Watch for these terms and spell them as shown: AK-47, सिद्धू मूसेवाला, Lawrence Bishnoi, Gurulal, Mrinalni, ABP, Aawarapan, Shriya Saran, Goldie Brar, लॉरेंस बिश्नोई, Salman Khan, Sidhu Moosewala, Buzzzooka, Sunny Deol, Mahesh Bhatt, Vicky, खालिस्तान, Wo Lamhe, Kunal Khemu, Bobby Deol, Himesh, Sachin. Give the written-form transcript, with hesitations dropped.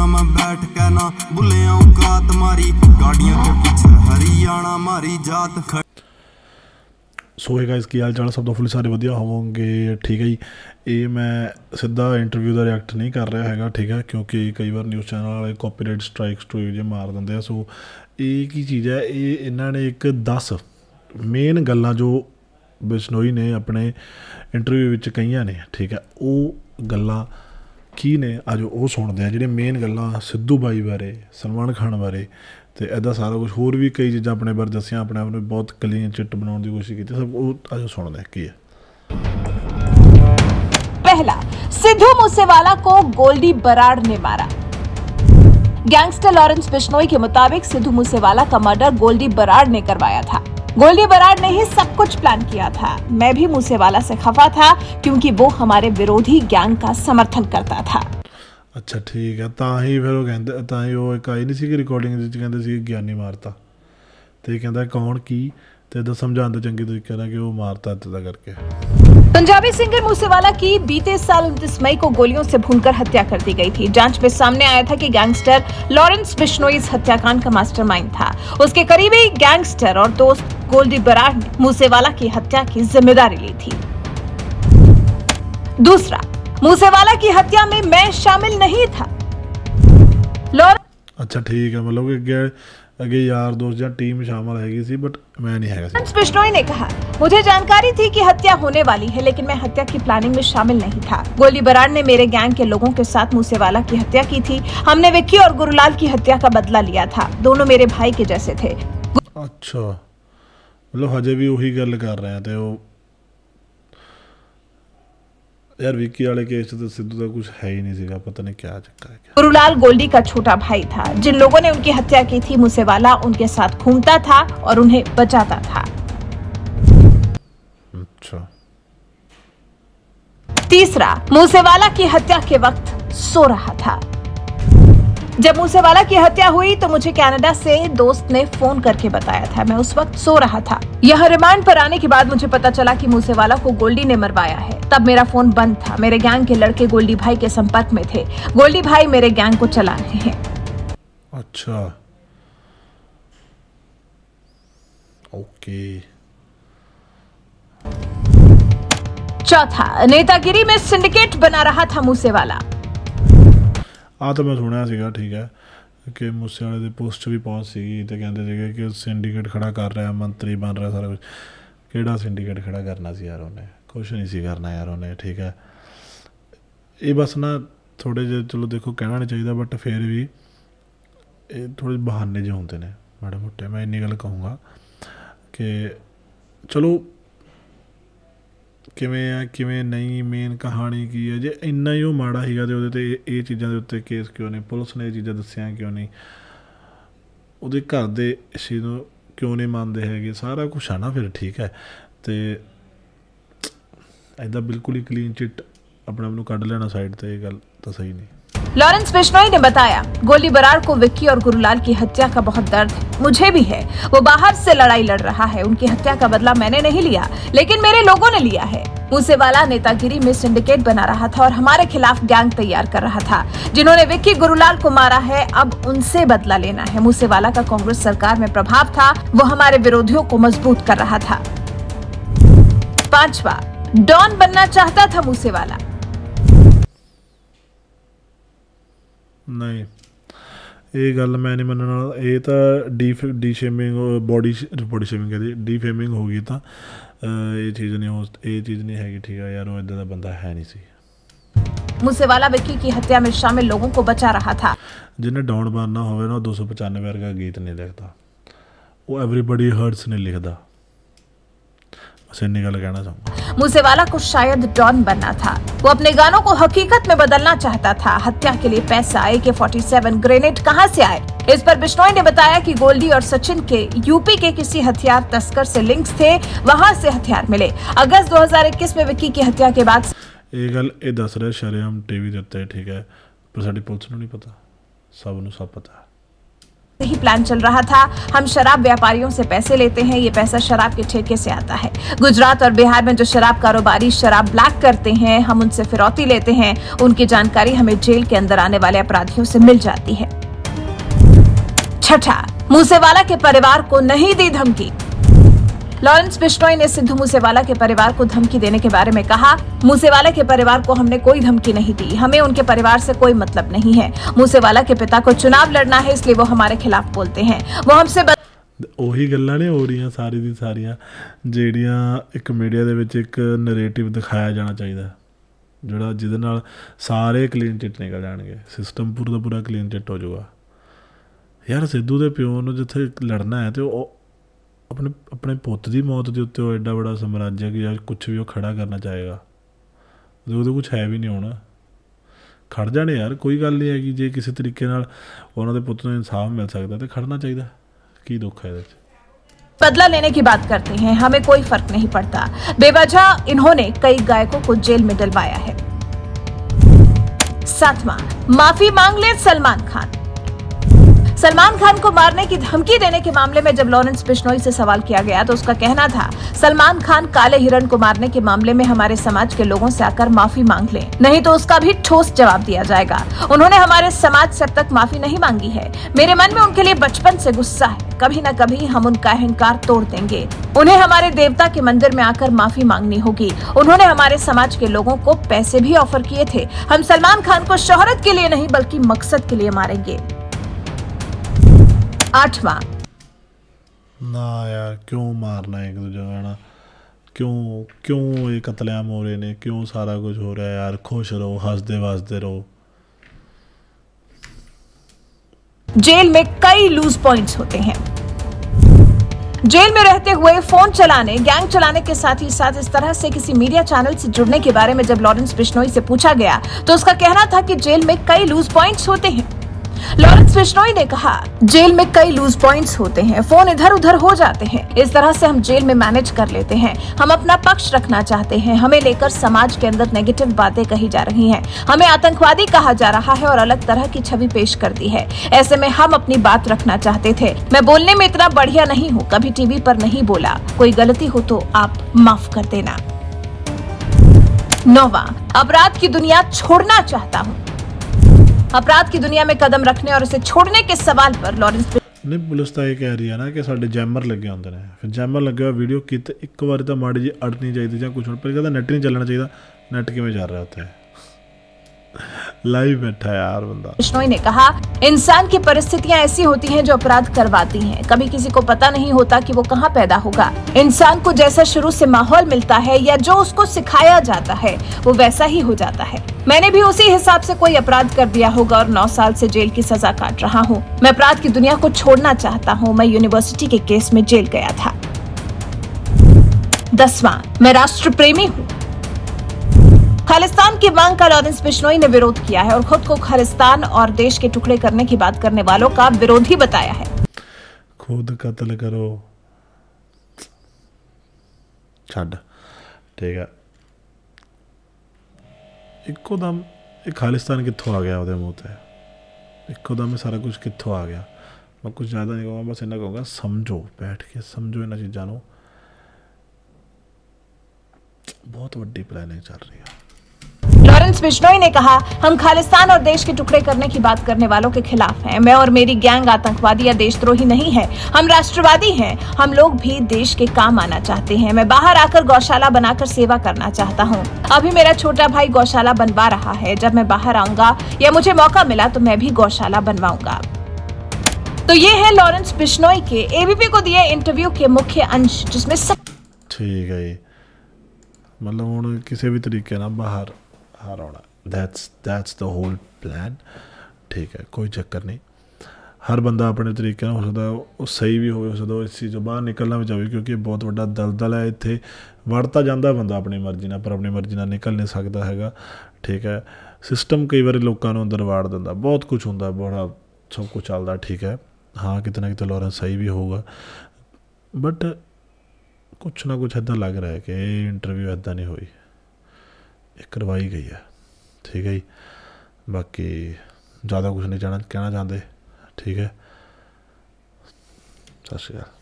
ना मैं बैठ कहना बुले औकात मारी गाड़ियों के पीछे हरियाणा मारी जात खड़ी। ਸੋ ਇਹ ਗਾਇਜ਼ ਕੀ ਹਾਲ ਚਾਲ ਸਭ ਤੋਂ ਫੁੱਲ ਸਾਰੇ ਵਧੀਆ ਹੋਵੋਗੇ ਠੀਕ ਹੈ ਜੀ। ਇਹ ਮੈਂ ਸਿੱਧਾ ਇੰਟਰਵਿਊ ਦਾ ਰਿਐਕਟ ਨਹੀਂ ਕਰ ਰਿਹਾ ਹੈਗਾ ਠੀਕ ਹੈ, ਕਿਉਂਕਿ ਕਈ ਵਾਰ ਨਿਊਜ਼ ਚੈਨਲ ਵਾਲੇ ਕਾਪੀਰਾਈਟ ਸਟ੍ਰਾਈਕ ਸਟ੍ਰੂਕ ਜੇ ਮਾਰ ਦਿੰਦੇ ਆ। ਸੋ ਇਹ ਕੀ ਚੀਜ਼ ਹੈ, ਇਹ ਇਹਨਾਂ ਨੇ ਇੱਕ 10 ਮੇਨ ਗੱਲਾਂ ਜੋ ਬਿਸ਼ਨੋਈ ਨੇ ਆਪਣੇ ਇੰਟਰਵਿਊ ਵਿੱਚ ਕਹੀਆਂ ਨੇ ਠੀਕ ਹੈ, ਉਹ ਗੱਲਾਂ ਕੀ ਨੇ ਅੱਜ ਉਹ ਸੁਣਦੇ ਆ। ਜਿਹੜੇ ਮੇਨ ਗੱਲਾਂ ਸਿੱਧੂ ਬਾਈ ਬਾਰੇ, ਸਲਮਾਨ ਖਾਨ ਬਾਰੇ ਤੇ ऐसा सारा कुछ होर भी कई चीज़ा अपने बारे दसिया, अपने आप ने बहुत क्लीन चिट बनाने की कोशिश की। सब वो आज सुनते हैं की है। पहला, सिद्धू मूसेवाला को गोल्डी बराड़ ने मारा। गैंगस्टर लॉरेंस बिश्नोई के मुताबिक सिद्धू मूसेवाला का मर्डर गोल्डी बराड़ ने करवाया था। गोल्डी बराड़ ने ही सब कुछ प्लान किया था। मैं भी मूसेवाला से खफा था क्योंकि वो हमारे विरोधी गैंग का समर्थन करता था। अच्छा ठीक है, ਤਾਂ ਹੀ ਫਿਰ ਉਹ ਕਹਿੰਦੇ, ਤਾਂ ਹੀ ਉਹ ਇੱਕ ਆਈ ਨਹੀਂ ਸੀਗੀ ਰਿਕਾਰਡਿੰਗ ਵਿੱਚ, ਕਹਿੰਦੇ ਸੀ ਗਿਆਨੀ ਮਾਰਤਾ ਤੇ ਕਹਿੰਦਾ ਕੌਣ ਕੀ ਤੇ ਦੱਸ ਸਮਝਾਉਂਦੇ ਚੰਗੇ ਤਰੀਕੇ ਨਾਲ ਕਿ ਉਹ ਮਾਰਤਾ ਇਤਦਾ ਕਰਕੇ। पंजाबी सिंगर मूसेवाला की बीते साल 29 मई को गोलियों से भूनकर हत्या कर दी गई थी। जांच में सामने आया था कि गैंगस्टर लॉरेंस बिश्नोई इस हत्याकांड का मास्टरमाइंड था। उसके करीबी गैंगस्टर और दोस्त गोल्डी बराड़ ने मूसेवाला की हत्या की जिम्मेदारी ली थी। दूसरा, मूसेवाला की हत्या में मैं शामिल नहीं था। अच्छा ठीक है, मतलब अगे यार दोस्त या टीम शामिल हैगी सी, बट मैं नहीं हैगा। लॉरेंस बिश्नोई ने कहा, मुझे जानकारी थी कि हत्या होने वाली है लेकिन मैं हत्या की प्लानिंग में शामिल नहीं था। गोल्डी बराड़ ने मेरे गैंग के लोगों के साथ मूसेवाला की हत्या की थी। हमने विक्की और गुरुलाल की हत्या का बदला लिया था। दोनों मेरे भाई के जैसे थे। अच्छा, मतलब हजे भी वही गल कर रहे हैं। यार विक्की वाले केस तो सिद्धू का कुछ है ही नहीं सीगा, पता नहीं क्या चक्कर है। गुरुलाल गोल्डी का छोटा भाई था। जिन लोगों ने उनकी हत्या की थी, मूसेवाला उनके साथ घूमता था और उन्हें बचाता था। अच्छा। तीसरा, मूसेवाला की हत्या के वक्त सो रहा था। जब मूसेवाला की हत्या हुई तो मुझे कनाडा से दोस्त ने फोन करके बताया था। मैं उस वक्त सो रहा था। यह रिमांड पर आने के बाद मुझे पता चला कि मूसेवाला को गोल्डी ने मरवाया है। तब मेरा फोन बंद था। मेरे गैंग के लड़के गोल्डी भाई के संपर्क में थे। गोल्डी भाई मेरे गैंग को चला रहे हैं। अच्छा ओके। चौथा, नेतागिरी में सिंडिकेट बना रहा था मूसेवाला। ਆ ਤਾਂ ਮੈਂ ਸੁਣਿਆ ਸੀਗਾ ਠੀਕ ਹੈ ਕਿ ਮੂਸੇਵਾਲੇ ਦੇ ਪੋਸਟ ਵੀ ਪਹੁੰਚ ਸੀਗੀ ਤੇ ਕਹਿੰਦੇ ਸੀਗੇ ਕਿ ਸਿੰਡੀਕੇਟ ਖੜਾ ਕਰ ਰਿਹਾ, ਮੰਤਰੀ ਬਣ ਰਿਹਾ, ਸਾਰਾ ਕੁਝ। ਕਿਹੜਾ ਸਿੰਡੀਕੇਟ ਖੜਾ ਕਰਨਾ ਸੀ ਯਾਰ ਉਹਨੇ? ਕੁਛ ਨਹੀਂ ਸੀ ਕਰਨਾ ਯਾਰ ਉਹਨੇ ਠੀਕ ਹੈ। ਇਹ ਬਸ ਨਾ ਥੋੜ੍ਹੇ ਜਿਹੇ, ਚਲੋ ਦੇਖੋ ਕਹਿਣਾ ਨਹੀਂ ਚਾਹੀਦਾ ਬਟ ਫਿਰ ਵੀ ਇਹ ਥੋੜ੍ਹੇ ਬਹਾਨੇ ਜਿਹੇ ਹੁੰਦੇ ਨੇ ਮਾੜੇ ਮੋਟੇ। ਮੈਂ ਇੰਨੀ ਗੱਲ ਕਹੂੰਗਾ ਕਿ ਚਲੋ ਕਿਵੇਂ ਆ ਕਿਵੇਂ ਨਹੀਂ, ਮੇਨ ਕਹਾਣੀ ਕੀ ਹੈ। ਜੇ ਇੰਨਾ ਹੀ ਉਹ ਮਾੜਾ ਸੀਗਾ ਅਤੇ ਉਹਦੇ 'ਤੇ ਇਹ ਚੀਜ਼ਾਂ ਦੇ ਉੱਤੇ ਕੇਸ ਕਿਉਂ ਨਹੀਂ, ਪੁਲਿਸ ਨੇ ਇਹ ਚੀਜ਼ਾਂ ਦੱਸੀਆਂ ਕਿਉਂ ਨਹੀਂ, ਉਹਦੇ ਘਰ ਦੇ ਇਸ ਚੀਜ਼ ਨੂੰ ਕਿਉਂ ਨਹੀਂ ਮੰਨਦੇ ਹੈਗੇ, ਸਾਰਾ ਕੁਛ ਹੈ ਨਾ ਫਿਰ ਠੀਕ ਹੈ। ਅਤੇ ਇੱਦਾਂ ਬਿਲਕੁਲ ਹੀ ਕਲੀਨ ਚਿੱਟ ਆਪਣੇ ਆਪ ਨੂੰ ਕੱਢ ਲੈਣਾ ਸਾਈਡ 'ਤੇ, ਇਹ ਗੱਲ ਤਾਂ ਸਹੀ ਨਹੀਂ। लॉरेंस बिश्नोई ने बताया, गोल्डी बराड़ को विक्की और गुरुलाल की हत्या का बहुत दर्द है। मुझे भी है। वो बाहर से लड़ाई लड़ रहा है। उनकी हत्या का बदला मैंने नहीं लिया लेकिन मेरे लोगों ने लिया है। मूसेवाला नेतागिरी में सिंडिकेट बना रहा था और हमारे खिलाफ गैंग तैयार कर रहा था। जिन्होंने विक्की गुरुलाल को मारा है, अब उनसे बदला लेना है। मूसेवाला का कांग्रेस सरकार में प्रभाव था। वो हमारे विरोधियों को मजबूत कर रहा था। पांचवा, डॉन बनना चाहता था मूसेवाला। नहीं, ये गल मैं नहीं मनना। ये तो डी शेमिंग, बॉडी शेमिंग कहते, डी फेमिंग होगी। तो ये चीज़ नहीं हो, ये चीज़ नहीं हैगी ठीक है यार। वो इदा का बंदा है नहीं सी। मूसेवाला विक्की की हत्या में शामिल लोगों को बचा रहा था। जिन्हें डाउन मारना होवे ना, 295 का गीत नहीं लिखता, वो एवरीबडी हर्ट्स नहीं लिखता। मूसेवाला को शायद डॉन बनना था। वो अपने गानों को हकीकत में बदलना चाहता था। हत्या के लिए पैसा, AK-47 ग्रेनेड कहां से आए? इस पर बिश्नोई ने बताया कि गोल्डी और सचिन के यूपी के किसी हथियार तस्कर से लिंक्स थे, वहां से हथियार मिले। अगस्त 2021 में विक्की की हत्या के बाद ये गल ये दस रहे शरेआम टीवी देते ठीक है, पर साडी पुलिस नूं नहीं पता, सब नूं सब पता। ही प्लान चल रहा था। हम शराब व्यापारियों से पैसे लेते हैं, ये पैसा शराब के ठेके से आता है। गुजरात और बिहार में जो शराब कारोबारी शराब ब्लैक करते हैं, हम उनसे फिरौती लेते हैं। उनकी जानकारी हमें जेल के अंदर आने वाले अपराधियों से मिल जाती है। छठा, मूसेवाला के परिवार को नहीं दी धमकी। लॉरेंस बिश्नोई ने सिद्धू मूसेवाला के परिवार को धमकी देने के बारे में कहा, मूसेवाला के परिवार को हमने कोई धमकी नहीं दी, हमें उनके परिवार से कोई मतलब नहीं है। मूसेवाला के पिता को चुनाव लड़ना है, इसलिए वो हमारे खिलाफ बोलते हैं। वो हमसे ਉਹੀ ਗੱਲਾਂ ਨੇ ਹੋ ਰਹੀਆਂ ਸਾਰੀ ਦੀ ਸਾਰੀਆਂ ਜਿਹੜੀਆਂ ਇੱਕ ਮੀਡੀਆ ਦੇ ਵਿੱਚ ਇੱਕ ਨੈਰੇਟਿਵ ਦਿਖਾਇਆ ਜਾਣਾ ਚਾਹੀਦਾ ਜਿਹੜਾ ਜਿਹਦੇ ਨਾਲ ਸਾਰੇ ਕਲੀਨ ਚਿੱਟ ਨਿਕਲ ਜਾਣਗੇ, ਸਿਸਟਮ ਪੂਰਾ ਦਾ ਪੂਰਾ ਕਲੀਨ ਚਿੱਟ ਹੋ ਜਾਊਗਾ। ਯਾਰ ਸਿੱਧੂ ਦੇ ਪਿਓ ਨੂੰ ਜਿੱਥੇ ਲੜਨਾ ਹੈ ਤੇ ਉਹ अपने अपने पुत की मौत के उत्ते एडा बड़ा साम्राज्य कि यार कुछ भी वो खड़ा करना चाहेगा, वो कुछ है भी नहीं होना, खड़ जाने यार, कोई गल नहीं है कि जे किसी तरीके उन्होंने पुत को इंसाफ मिल सकता तो खड़ना चाहिए। की दुख है इसमें? बदला लेने की बात करते हैं, हमें कोई फर्क नहीं पड़ता। बेवजह इन्होंने कई गायकों को जेल में डलवाया है। सातवां, माफी मांग ले सलमान खान। सलमान खान को मारने की धमकी देने के मामले में जब लॉरेंस बिश्नोई से सवाल किया गया तो उसका कहना था, सलमान खान काले हिरण को मारने के मामले में हमारे समाज के लोगों से आकर माफी मांग लें, नहीं तो उसका भी ठोस जवाब दिया जाएगा। उन्होंने हमारे समाज से अब तक माफी नहीं मांगी है। मेरे मन में उनके लिए बचपन से गुस्सा है, कभी न कभी हम उनका अहंकार तोड़ देंगे। उन्हें हमारे देवता के मंदिर में आकर माफी मांगनी होगी। उन्होंने हमारे समाज के लोगों को पैसे भी ऑफर किए थे। हम सलमान खान को शोहरत के लिए नहीं बल्कि मकसद के लिए मारेंगे। आठवां, ना यार क्यों मारना एक दूजे का ना, क्यों क्यों ये कतलेआम हो रहे ने, क्यों सारा कुछ हो रहा है यार, खुश रहो, हंसते वासते रहो। जेल में कई लूज पॉइंट्स होते हैं। जेल में रहते हुए फोन चलाने, गैंग चलाने के साथ ही साथ इस तरह से किसी मीडिया चैनल से जुड़ने के बारे में जब लॉरेंस बिश्नोई से पूछा गया तो उसका कहना था कि जेल में कई लूज पॉइंट्स होते हैं। लॉरेंस बिश्नोई ने कहा, जेल में कई लूज पॉइंट्स होते हैं, फोन इधर उधर हो जाते हैं, इस तरह से हम जेल में मैनेज कर लेते हैं। हम अपना पक्ष रखना चाहते हैं, हमें लेकर समाज के अंदर नेगेटिव बातें कही जा रही हैं, हमें आतंकवादी कहा जा रहा है और अलग तरह की छवि पेश कर दी है। ऐसे में हम अपनी बात रखना चाहते थे। मैं बोलने में इतना बढ़िया नहीं हूँ, कभी टीवी पर नहीं बोला, कोई गलती हो तो आप माफ कर देना। नौवां, अपराध की दुनिया छोड़ना चाहता हूँ। अपराध की दुनिया में कदम रखने और उसे छोड़ने के सवाल पर लॉरेंस ने पुलिस तो यह कह रही है ना कि साढ़े जैमर लगे होंगे ने, फिर जैमर लगे हुआ वीडियो की एक बार तो माड़ी जी अड़नी चाहिए जो कुछ कहता नैट नहीं चलना चाहिए, नैट किमें चल रहा है लाइव बैठा यार बंदा। बिश्नोई ने कहा, इंसान की परिस्थितियां ऐसी होती हैं जो अपराध करवाती हैं। कभी किसी को पता नहीं होता कि वो कहां पैदा होगा। इंसान को जैसा शुरू से माहौल मिलता है या जो उसको सिखाया जाता है वो वैसा ही हो जाता है। मैंने भी उसी हिसाब से कोई अपराध कर दिया होगा और 9 साल से जेल की सजा काट रहा हूँ। मैं अपराध की दुनिया को छोड़ना चाहता हूँ। मैं यूनिवर्सिटी के केस में जेल गया था। 10वां, मैं राष्ट्र प्रेमी हूँ। खालिस्तान की मांग का लॉरेंस बिश्नोई ने विरोध किया है और खुद को खालिस्तान और देश के टुकड़े करने की बात करने वालों का विरोधी बताया है। खुद कत्ल करो छाड़, ठीक है, इको दम एक खालिस्तान कित्थों आ गया, मुँह ते इको दम सारा कुछ कित्थों आ गया। मैं कुछ ज्यादा नहीं कहूँगा, बस इन्ना कहूँगा समझो, बैठ के समझो इन्होंने चीज़ों को। बहुत बड़ी प्लानिंग चल रही है। लॉरेंस बिश्नोई ने कहा, हम खालिस्तान और देश के टुकड़े करने की बात करने वालों के खिलाफ हैं। मैं और मेरी गैंग आतंकवादी या देशद्रोही नहीं है, हम राष्ट्रवादी हैं। हम लोग भी देश के काम आना चाहते हैं। मैं बाहर आकर गौशाला बनाकर सेवा करना चाहता हूं। अभी मेरा छोटा भाई गौशाला बनवा रहा है। जब मैं बाहर आऊंगा या मुझे मौका मिला तो मैं भी गौशाला बनवाऊंगा। तो ये है लॉरेंस बिश्नोई के एबीपी को दिए इंटरव्यू के मुख्य अंश, जिसमें ठीक है, मतलब हूँ किसी भी तरीके ना बाहर हार आना, दैट्स द होल प्लान। ठीक है, कोई चक्कर नहीं, हर बंदा अपने तरीके हो सकता वो सही भी हो सकता इस चीज़ तो बाहर निकलना भी चाहिए, क्योंकि बहुत बड़ा दलदल है। इतने वड़ता जाता बंदा अपनी मर्जी ना, पर अपनी मर्जी ना निकल नहीं सकता है। ठीक है, सिस्टम कई बार लोगों को अंदर वाड़ दिता, बहुत कुछ होंगे, बड़ा सब कुछ चलता। ठीक है, हाँ कितना कितना लॉरेंस सही भी होगा, बट कुछ ना कुछ ऐसा लग रहा है कि इंटरव्यू ऐसा नहीं हुई, ये करवाई गई है। ठीक है जी, बाकी ज़्यादा कुछ नहीं कहना चाहते। ठीक है। सत श्री अकाल।